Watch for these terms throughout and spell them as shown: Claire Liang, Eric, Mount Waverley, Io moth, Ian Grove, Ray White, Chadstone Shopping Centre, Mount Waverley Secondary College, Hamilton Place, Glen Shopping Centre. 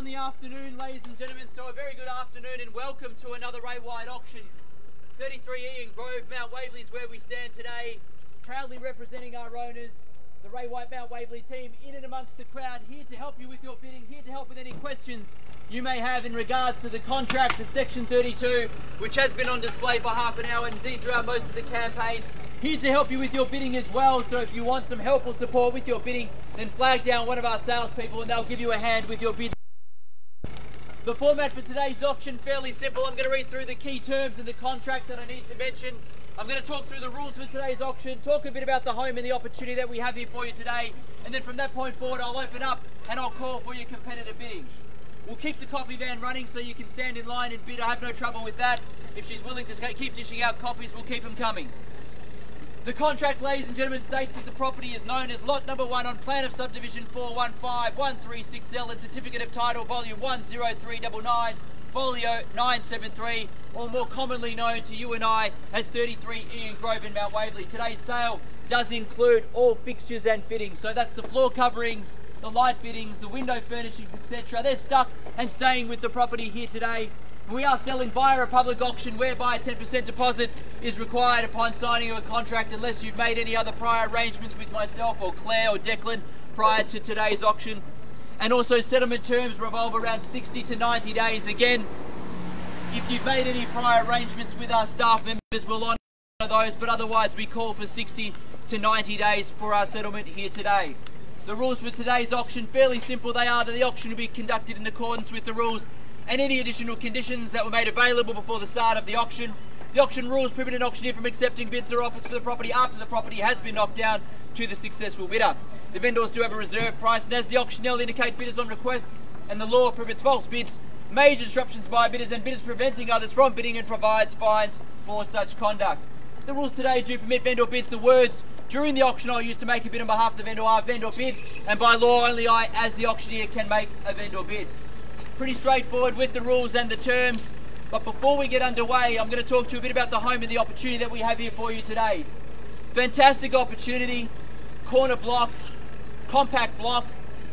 on the afternoon, ladies and gentlemen, so a very good afternoon and welcome to another Ray White auction. 33 Ian Grove, Mount Waverley is where we stand today, proudly representing our owners, the Ray White Mount Waverley team, in and amongst the crowd, here to help you with your bidding, here to help with any questions you may have in regards to the contract to Section 32, which has been on display for half an hour and indeed throughout most of the campaign. Here to help you with your bidding as well, so if you want some help or support with your bidding, then flag down one of our salespeople and they'll give you a hand with your bid. The format for today's auction, fairly simple. I'm going to read through the key terms in the contract that I need to mention. I'm going to talk through the rules for today's auction, talk a bit about the home and the opportunity that we have here for you today, and then from that point forward I'll open up and I'll call for your competitive bidding. We'll keep the coffee van running so you can stand in line and bid. I have no trouble with that. If she's willing to keep dishing out coffees, we'll keep them coming. The contract, ladies and gentlemen, states that the property is known as Lot Number 1 on Plan of Subdivision 415-136L and Certificate of Title Volume 10399, Folio 973, or more commonly known to you and I as 33 Ian Grove in Mount Waverley. Today's sale does include all fixtures and fittings, so that's the floor coverings, the light fittings, the window furnishings, etc. They're stuck and staying with the property here today. We are selling via a public auction whereby a 10% deposit is required upon signing of a contract unless you've made any other prior arrangements with myself or Claire or Declan prior to today's auction. And also settlement terms revolve around 60 to 90 days. Again, if you've made any prior arrangements with our staff members, we'll honour those, but otherwise we call for 60 to 90 days for our settlement here today. The rules for today's auction, fairly simple they are, that the auction will be conducted in accordance with the rules and any additional conditions that were made available before the start of the auction. The auction rules prohibit an auctioneer from accepting bids or offers for the property after the property has been knocked down to the successful bidder. The vendors do have a reserve price, and as the auctioneer indicate bidders on request, and the law prohibits false bids, major disruptions by bidders, and bidders preventing others from bidding, and provides fines for such conduct. The rules today do permit vendor bids. The words during the auction I used to make a bid on behalf of the vendor are vendor bid, and by law only I, as the auctioneer, can make a vendor bid. Pretty straightforward with the rules and the terms, but before we get underway I'm going to talk to you a bit about the home and the opportunity that we have here for you today. Fantastic opportunity, corner block, compact block,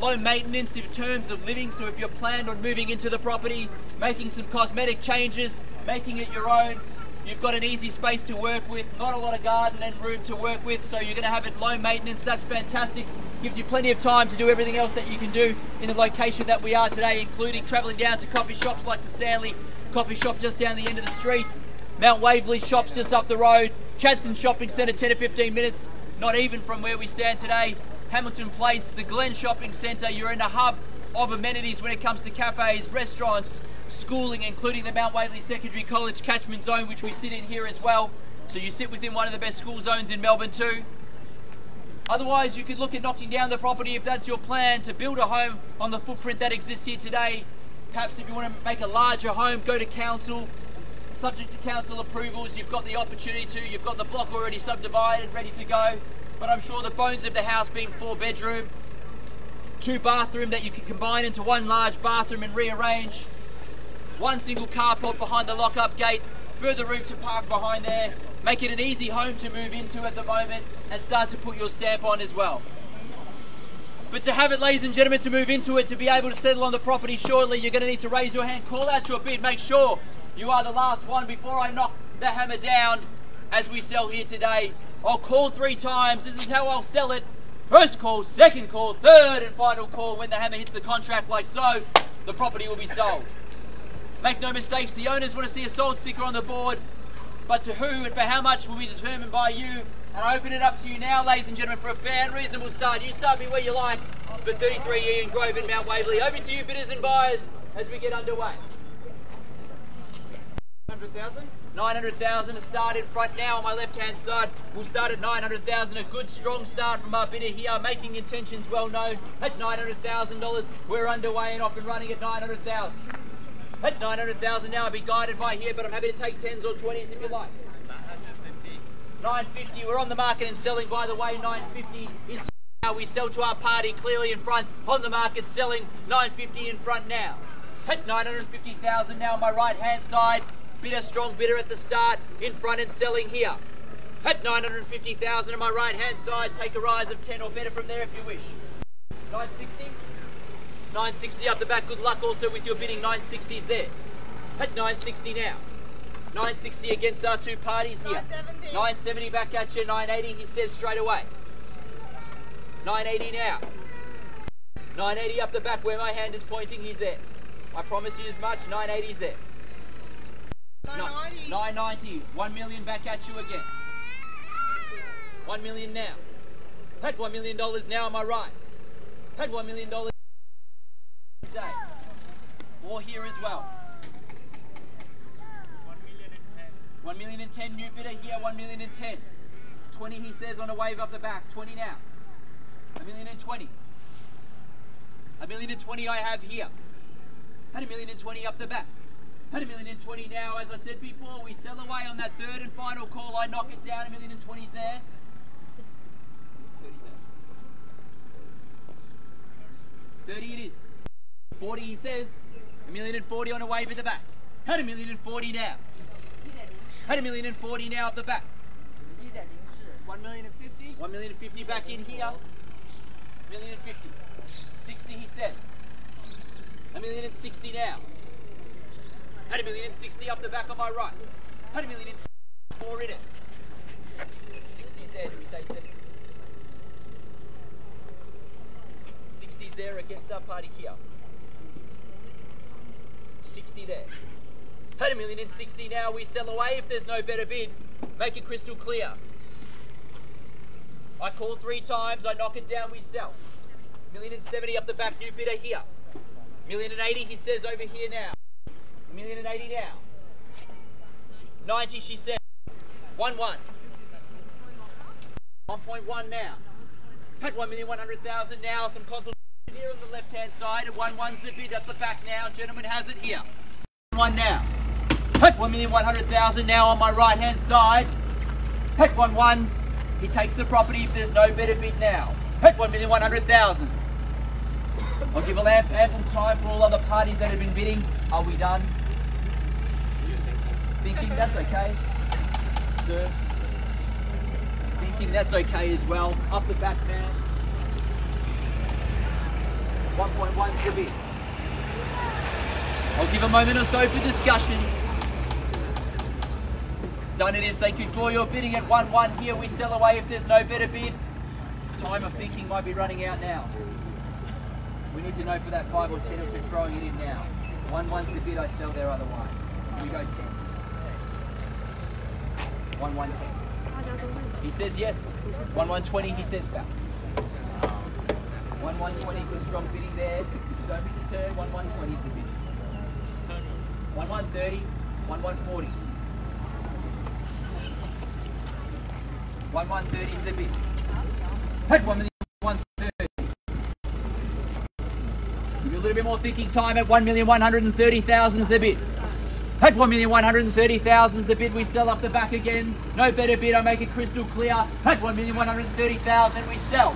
low maintenance in terms of living, so if you're planned on moving into the property, making some cosmetic changes, making it your own, you've got an easy space to work with, not a lot of garden and room to work with, so you're going to have it low maintenance. That's fantastic. Gives you plenty of time to do everything else that you can do in the location that we are today, including travelling down to coffee shops like the Stanley Coffee Shop just down the end of the street, Mount Waverley Shops just up the road, Chadstone Shopping Centre 10 to 15 minutes, not even from where we stand today, Hamilton Place, the Glen Shopping Centre. You're in a hub of amenities when it comes to cafes, restaurants, schooling, including the Mount Waverley Secondary College catchment zone, which we sit in here as well. So you sit within one of the best school zones in Melbourne too. Otherwise, you could look at knocking down the property if that's your plan, to build a home on the footprint that exists here today. Perhaps if you want to make a larger home, go to council. Subject to council approvals, you've got the opportunity to. You've got the block already subdivided, ready to go. But I'm sure the bones of the house being 4 bedroom, 2 bathroom that you can combine into one large bathroom and rearrange. 1 single carport behind the lock-up gate. Further room to park behind there. Make it an easy home to move into at the moment and start to put your stamp on as well. But to have it, ladies and gentlemen, to move into it, to be able to settle on the property shortly, you're going to need to raise your hand, call out your bid, make sure you are the last one before I knock the hammer down as we sell here today. I'll call 3 times, this is how I'll sell it. First call, second call, third and final call. When the hammer hits the contract like so, the property will be sold. Make no mistakes, the owners want to see a sold sticker on the board, but to who and for how much will be determined by you. And I open it up to you now, ladies and gentlemen, for a fair and reasonable start. You start me where you like, but 33 Ian Grove in Mount Waverley. Over to you, bidders and buyers, as we get underway. 900,000? 900,000, a start in front now on my left-hand side. We'll start at 900,000, a good strong start from our bidder here, making intentions well known. At $900,000, we're underway and off and running at 900,000. At 900,000 now, I'll be guided by here, but I'm happy to take 10s or 20s if you like. 950. 950, we're on the market and selling, by the way. 950 is how we sell to our party, clearly in front, on the market selling, 950 in front now. At 950,000 now on my right-hand side, bidder, strong bidder at the start, in front and selling here. At 950,000 on my right-hand side, take a rise of 10 or better from there if you wish. 960. 960 up the back. Good luck also with your bidding. 960's there. At 960 now. 960 against our two parties here. 970. 970 back at you. 980, he says straight away. 980 now. 980 up the back where my hand is pointing. He's there. I promise you as much. 980's there. 990. 990. 1 million back at you again. 1 million now. Had $1 million now, am I right? Had $1 million. Or here as well. 1,010,000. 1,010,000 new bidder here. 1,010,000. 20 he says on a wave up the back. 20 now. 1,020,000. 1,020,000 I have here. Had 1,020,000 up the back. Had 1,020,000 now. As I said before, we sell away on that third and final call. I knock it down. 1,020,000's there. 30 it is. 40 he says. 1,040,000 on a wave at the back. Had 1,040,000 now. Had 1,040,000 now up the back. 1,050,000. 1,050,000 back in here. 1,050,000. 60 he says. 1,060,000 now. Had 1,060,000 up the back on my right. Had 1,064,000 in it. 60's there, do we say 70? 60's there against our party here. 60 there. Had 1,060,000 now, we sell away if there's no better bid. Make it crystal clear. I call 3 times, I knock it down, we sell. 1,070,000 up the back, new bidder here. 1,080,000 he says over here now. 1,080,000 now. 90 she said. 1,100,000. 1.1 now. Had 1,100,000 now. Some consultation here on the left hand side. And 1,100,000's the bid at the back now. Gentleman has it here. 1,100,000 now. Had 1,100,000 now on my right hand side. Had 1,100,000. He takes the property if there's no better bid now. Had 1,100,000. I'll give ample time for all other parties that have been bidding. Are we done? Thinking that's okay, sir. Thinking that's okay as well. Up the back now. 1.1 to bid. I'll give a moment or so for discussion. Done it is. Thank you for your bidding at 1.1 here. We sell away if there's no better bid. Time of thinking might be running out now. We need to know for that 5 or 10 if we're throwing it in now. 1-1's the bid, I sell there otherwise. Here we go, 10. 1-1-10. He says yes. 1-1-20, he says back. 1-1-20 for strong bidding there. Don't be deterred, 1-1-20's the bid. 1-1-30, 1-1-40. 1-1-30's the bid. Had 1 million. A little bit more thinking time at 1,130,000 is the bid. At 1,130,000 is the bid, we sell up the back again. No better bid, I make it crystal clear. At 1,130,000 we sell.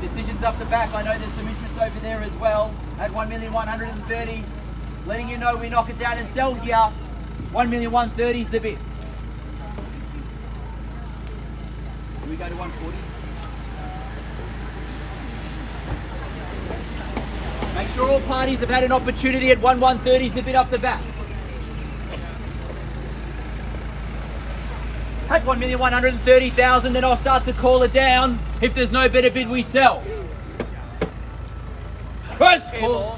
Decisions up the back, I know there's some interest over there as well. At 1,130,000, letting you know we knock it down and sell here. 1,130,000 is the bid. Do we go to 140? Make sure all parties have had an opportunity at 1,130's the bid up the back. At 1,130,000, then I'll start to call it down. If there's no better bid, we sell. First call.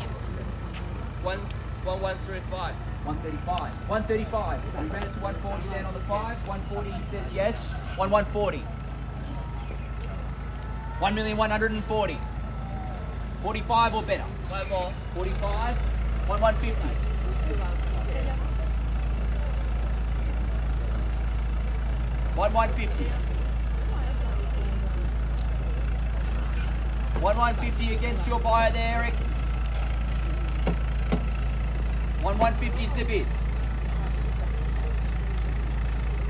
1,135. 135. 135. We ran it to 140 then on the 5. 140, he says yes. 1,140. 1,140,000. 45 or better. No more. 45. 1,150. 1,150. 1,150 against your buyer there, Eric. 1,150's the bid.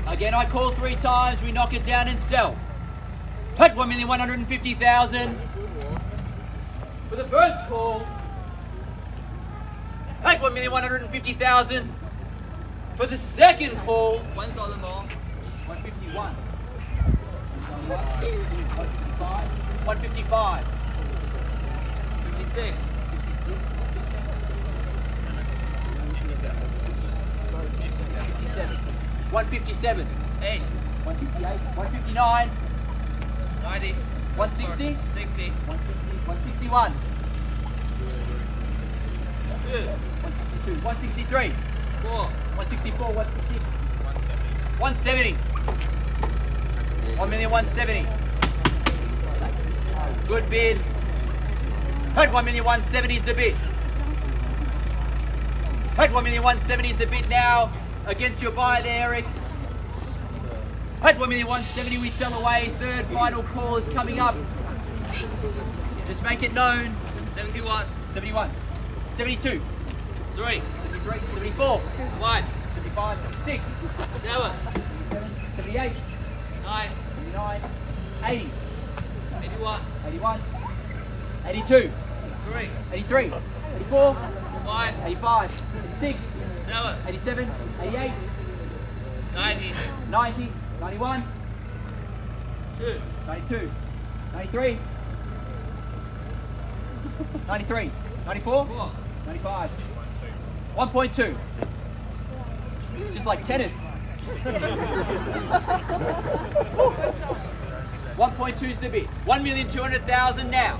Again, I call 3 times. We knock it down and sell. At 1,150,000. For the first call, at 1,150,000. For the second call, 1,000 long, 151. 155. 155. 56. Sorry, 57. 157. 8. 158. 159. 90. 160. 60. 160. 161. 2. 162. 163. 4. 164. 166. 170. 1,170,000. Good bid. Heard 1,170,000 is the bid. Heard 1,170,000 is the bid now against your buyer there, Eric. Heard 1,170,000, we sell away. Third final call is coming up. Just make it known. 71. 71. 72. 3. 73. 74. 5. 75. 76. 7. 78. 9. 79. 80. 81. 81. 82. 3. 83. 84. 5. 85. 86. 7. 87. 88. 90. 90. 91. 2. 92. 93. 93. 94. 4. 95. 1.2. Just like tennis. 1.2 is the bid. 1,200,000 now.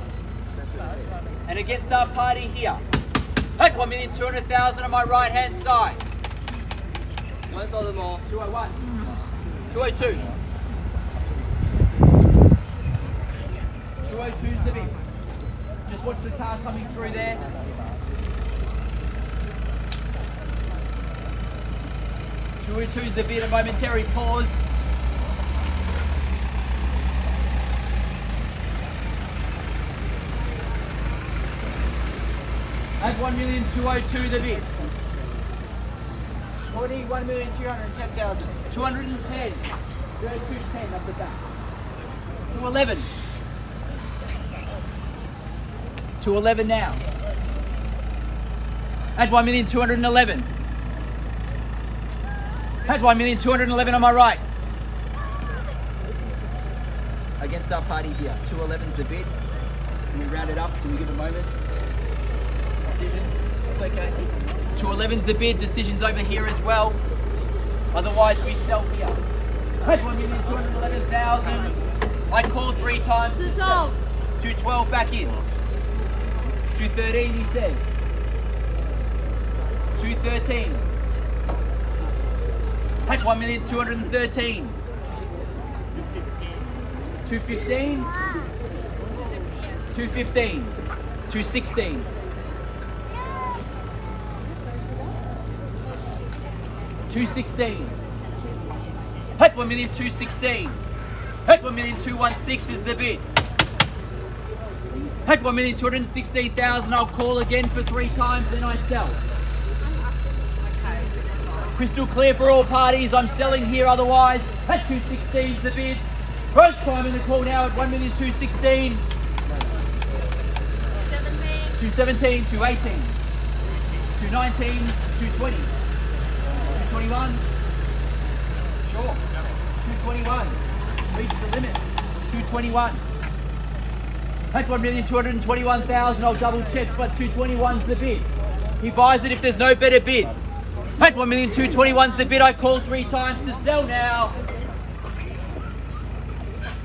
And against our party here. Heard 1,200,000 on my right hand side. One sold them all. 201. 202. 202 is the bid. Just watch the car coming through there. We choose the bid, a momentary pause. At 1,202,000 the bid. 41,210,000. 210. 210 up the back. 211. 211 now. At 1,211,000. Had 1,211,000 on my right. Against our party here, 211's the bid. Can we round it up? Can we give a moment? Decision. It's okay. 211's the bid. Decision's over here as well. Otherwise, we sell here. Had 1,211,000. I called 3 times. 212 back in. 213 he says. 213. Had 1,213,000. 215. 215. 216. 216. Had 1,216,000. Had 1,216,000 is the bid. Had 1,216,000. I'll call again for 3 times, then I sell. Crystal clear for all parties. I'm selling here otherwise. At 216 is the bid. First time in the call now at 1,216,000. 217, 218, 219, 220, 221. Sure. 221. Reach the limit. 221. At 1,221,000. I'll double check, but 221's the bid. He buys it if there's no better bid. At 1,221,000's the bid. I called 3 times to sell now.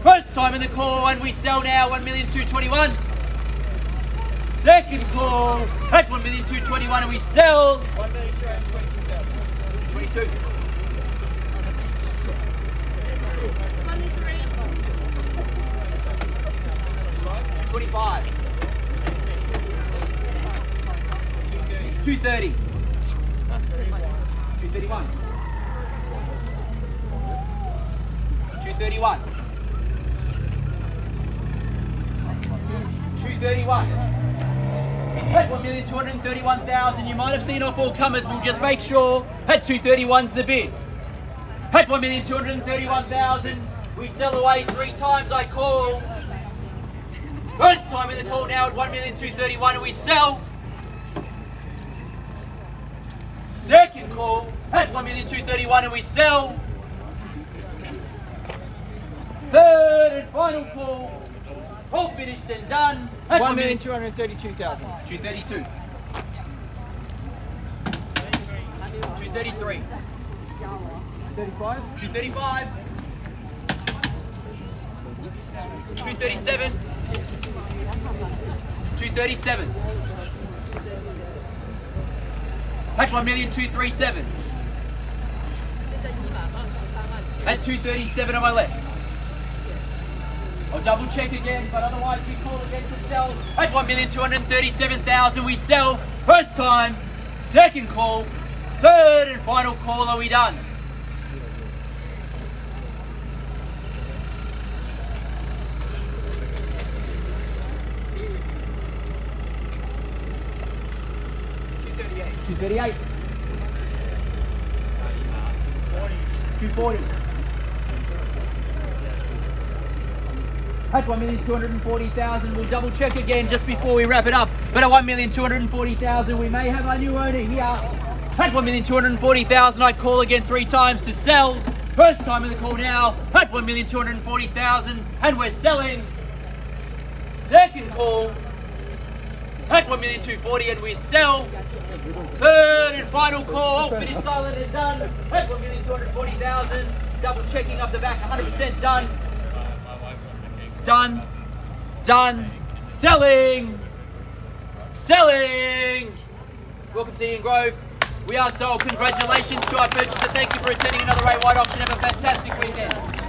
First time in the call and we sell now. 1,221,000. Second call at 1,221,000 and we sell. 1,222,000. 22. 23. 25. 230. 231. 231. 231. At 1,231,000. You might have seen off all comers. We'll just make sure. At 231's the bid. At 1,231,000. We sell away 3 times. I call. First time in the call now at 1,231,000 and we sell. Second call at 1,231,000 and we sell. Third and final call. All finished and done. 1,232,000. 232. 233. 235. 235. 237. 237. At 1,237. At 237 on my left. I'll double check again, but otherwise we call against the sell. At 1,237,000 we sell. First time, second call, third and final call are we done. $238. $240. At 1,240,000, we'll double check again just before we wrap it up. But at 1,240,000, we may have our new owner here. At 1,240,000, I call again three times to sell. First time of the call now. At 1,240,000, and we're selling. Second call. At 1,240,000 and we sell. Third and final call, finish silent and done. At 1,240,000, double checking up the back, 100% done. Done, done, selling, selling. Welcome to Ian Grove. We are sold. Congratulations to our purchaser. Thank you for attending another Ray White auction. Have a fantastic weekend.